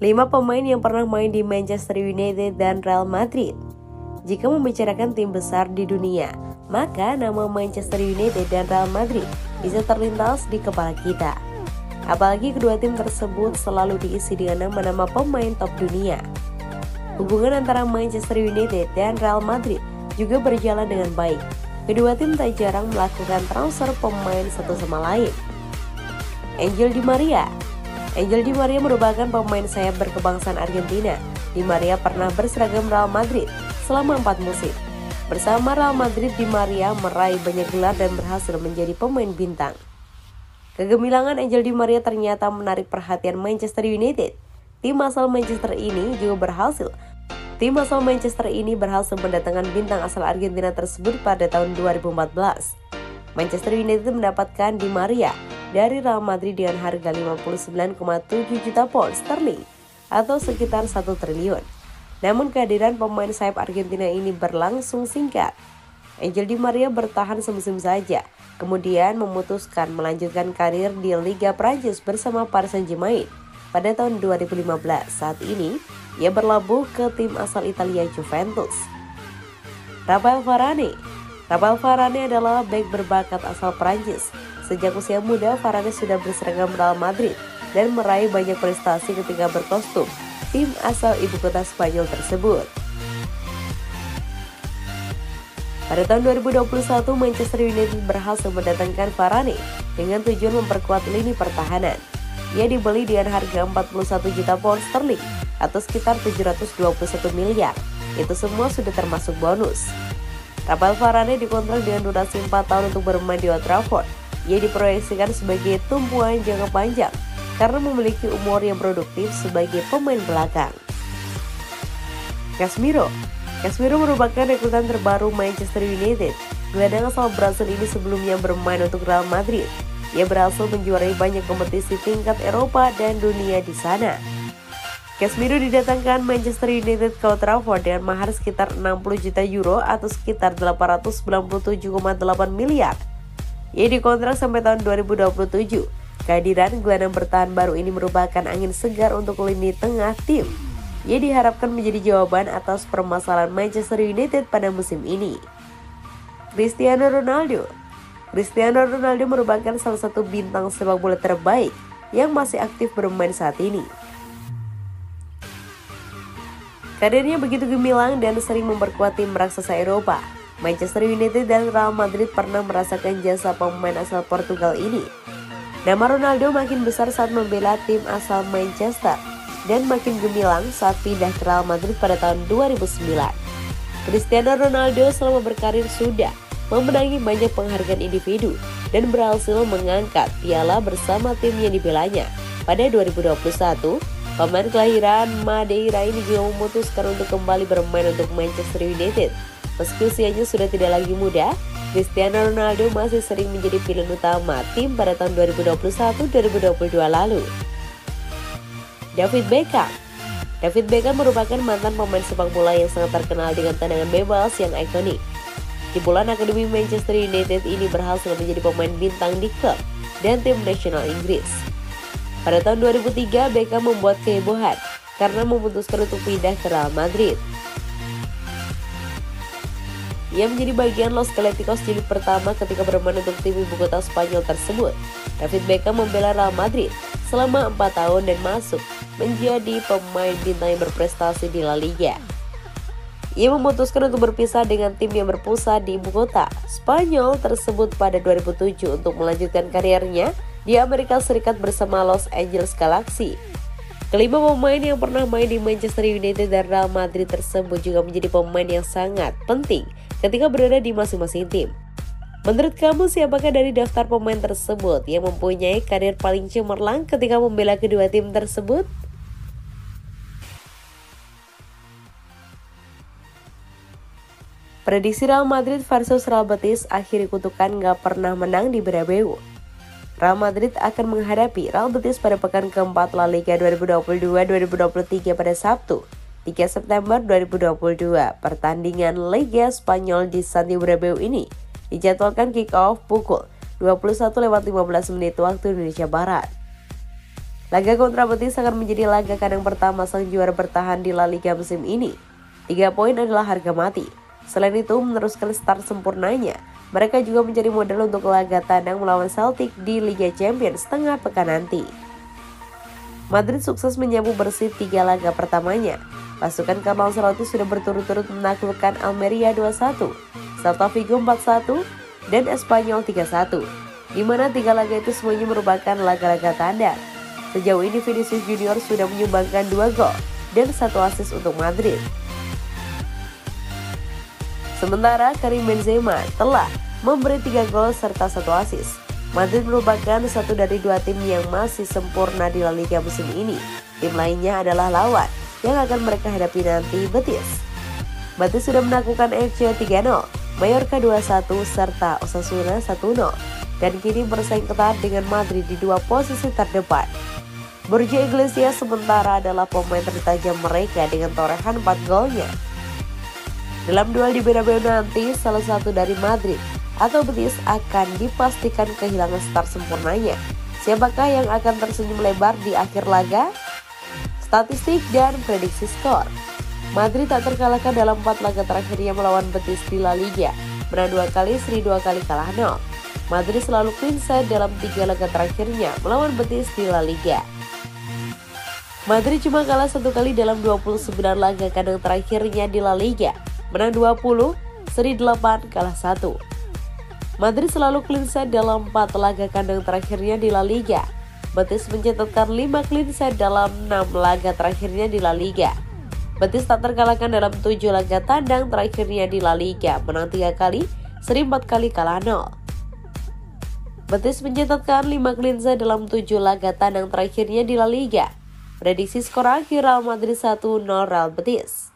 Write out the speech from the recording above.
5 pemain yang pernah main di Manchester United dan Real Madrid. Jika membicarakan tim besar di dunia, maka nama Manchester United dan Real Madrid bisa terlintas di kepala kita. Apalagi kedua tim tersebut selalu diisi dengan nama-nama pemain top dunia. Hubungan antara Manchester United dan Real Madrid juga berjalan dengan baik. Kedua tim tak jarang melakukan transfer pemain satu sama lain. Angel Di Maria merupakan pemain sayap berkebangsaan Argentina. Di Maria pernah berseragam Real Madrid selama 4 musim. Bersama Real Madrid, Di Maria meraih banyak gelar dan berhasil menjadi pemain bintang. Kegemilangan Angel Di Maria ternyata menarik perhatian Manchester United. Tim asal Manchester ini berhasil mendatangkan bintang asal Argentina tersebut pada tahun 2014. Manchester United mendapatkan Di Maria dari Real Madrid dengan harga 59,7 juta pound sterling atau sekitar 1 triliun. Namun kehadiran pemain sayap Argentina ini berlangsung singkat. Angel Di Maria bertahan semusim saja, kemudian memutuskan melanjutkan karir di Liga Prancis bersama Paris Saint-Germain. Pada tahun 2015, saat ini ia berlabuh ke tim asal Italia Juventus. Rafael Varane adalah bek berbakat asal Prancis. Sejak usia muda, Varane sudah berseragam Real Madrid dan meraih banyak prestasi ketika berkostum tim asal ibu kota Espanyol tersebut. Pada tahun 2021, Manchester United berhasil mendatangkan Varane dengan tujuan memperkuat lini pertahanan. Ia dibeli dengan harga 41 juta pound sterling atau sekitar 721 miliar. Itu semua sudah termasuk bonus. Rafael Varane dikontrak dengan durasi 4 tahun untuk bermain di Old Trafford. Ia diproyeksikan sebagai tumpuan jangka panjang karena memiliki umur yang produktif sebagai pemain belakang. Casemiro merupakan rekrutan terbaru Manchester United. Gelandang asal Brasil ini sebelumnya bermain untuk Real Madrid. Ia berhasil menjuarai banyak kompetisi tingkat Eropa dan dunia di sana. Casemiro didatangkan Manchester United ke Old Trafford dengan mahar sekitar 60 juta euro atau sekitar 897,8 miliar. Ia dikontrak sampai tahun 2027. Kehadiran gelandang bertahan baru ini merupakan angin segar untuk lini tengah tim. Ia diharapkan menjadi jawaban atas permasalahan Manchester United pada musim ini. Cristiano Ronaldo merupakan salah satu bintang sepak bola terbaik yang masih aktif bermain saat ini. Karirnya begitu gemilang dan sering memperkuat tim raksasa Eropa. Manchester United dan Real Madrid pernah merasakan jasa pemain asal Portugal ini. Nama Ronaldo makin besar saat membela tim asal Manchester dan makin gemilang saat pindah ke Real Madrid pada tahun 2009. Cristiano Ronaldo selama berkarir sudah memenangi banyak penghargaan individu dan berhasil mengangkat piala bersama tim yang dibelanya. Pada 2021, pemain kelahiran Madeira ini juga memutuskan untuk kembali bermain untuk Manchester United. Meski usianya sudah tidak lagi muda, Cristiano Ronaldo masih sering menjadi pilihan utama tim pada tahun 2021-2022 lalu. David Beckham merupakan mantan pemain sepak bola yang sangat terkenal dengan tendangan bebas yang ikonik. Cipulan akademi Manchester United ini berhasil menjadi pemain bintang di klub dan tim nasional Inggris. Pada tahun 2003, Beckham membuat kehebohan karena memutuskan untuk pindah ke Real Madrid. Ia menjadi bagian Los Galacticos jilid pertama ketika bermain untuk tim ibu kota Espanyol tersebut. David Beckham membela Real Madrid selama 4 tahun dan masuk menjadi pemain bintang yang berprestasi di La Liga. Ia memutuskan untuk berpisah dengan tim yang berpusat di ibu kota Espanyol tersebut pada 2007 untuk melanjutkan karirnya di Amerika Serikat bersama Los Angeles Galaxy. Kelima pemain yang pernah main di Manchester United dan Real Madrid tersebut juga menjadi pemain yang sangat penting ketika berada di masing-masing tim. Menurut kamu, siapakah dari daftar pemain tersebut yang mempunyai karir paling cemerlang ketika membela kedua tim tersebut? Prediksi Real Madrid versus Real Betis akhiri kutukan gak pernah menang di Bernabeu. Real Madrid akan menghadapi Real Betis pada pekan keempat La Liga 2022-2023 pada Sabtu, 3 September 2022. Pertandingan Liga Spanyol di Santiago Bernabeu ini dijadwalkan kick off pukul 21.15 waktu Indonesia Barat. Laga kontra Betis akan menjadi laga kandang pertama sang juara bertahan di La Liga musim ini. 3 poin adalah harga mati. Selain itu, meneruskan start sempurnanya, mereka juga menjadi modal untuk laga tandang melawan Celtic di Liga Champions tengah pekan nanti. Madrid sukses menyapu bersih 3 laga pertamanya. Pasukan Carlo Ancelotti sudah berturut-turut menaklukkan Almeria 2-1, Celta Vigo 4-1, dan Espanyol 3-1, di mana 3 laga itu semuanya merupakan laga-laga tandang. Sejauh ini Vinicius Junior sudah menyumbangkan 2 gol dan 1 assist untuk Madrid. Sementara Karim Benzema telah memberi 3 gol serta 1 assist. Madrid merupakan satu dari 2 tim yang masih sempurna di La Liga musim ini. Tim lainnya adalah lawan yang akan mereka hadapi nanti, Betis. Betis sudah menaklukkan FC 3-0, Mallorca 2-1, serta Osasuna 1-0. Dan kini bersaing ketat dengan Madrid di 2 posisi terdepan. Borja Iglesias sementara adalah pemain tertajam mereka dengan torehan 4 golnya. Dalam duel di Bernabeu nanti, salah satu dari Madrid atau Betis akan dipastikan kehilangan start sempurnanya. Siapakah yang akan tersenyum lebar di akhir laga? Statistik dan prediksi skor. Madrid tak terkalahkan dalam 4 laga terakhirnya melawan Betis di La Liga. Menang 2 kali, seri 2 kali, kalah 0. Madrid selalu clean sheet dalam 3 laga terakhirnya melawan Betis di La Liga. Madrid cuma kalah 1 kali dalam 29 laga kandang terakhirnya di La Liga, menang 20, seri 8, kalah 1. Madrid selalu clean sheet dalam 4 laga kandang terakhirnya di La Liga. Betis mencatatkan 5 clean sheet dalam 6 laga terakhirnya di La Liga. Betis tak terkalahkan dalam 7 laga tandang terakhirnya di La Liga, menang 3 kali, seri 4 kali, kalah 0. Betis mencatatkan 5 clean sheet dalam 7 laga tandang terakhirnya di La Liga. Prediksi skor akhir Real Madrid 1-0 Real Betis.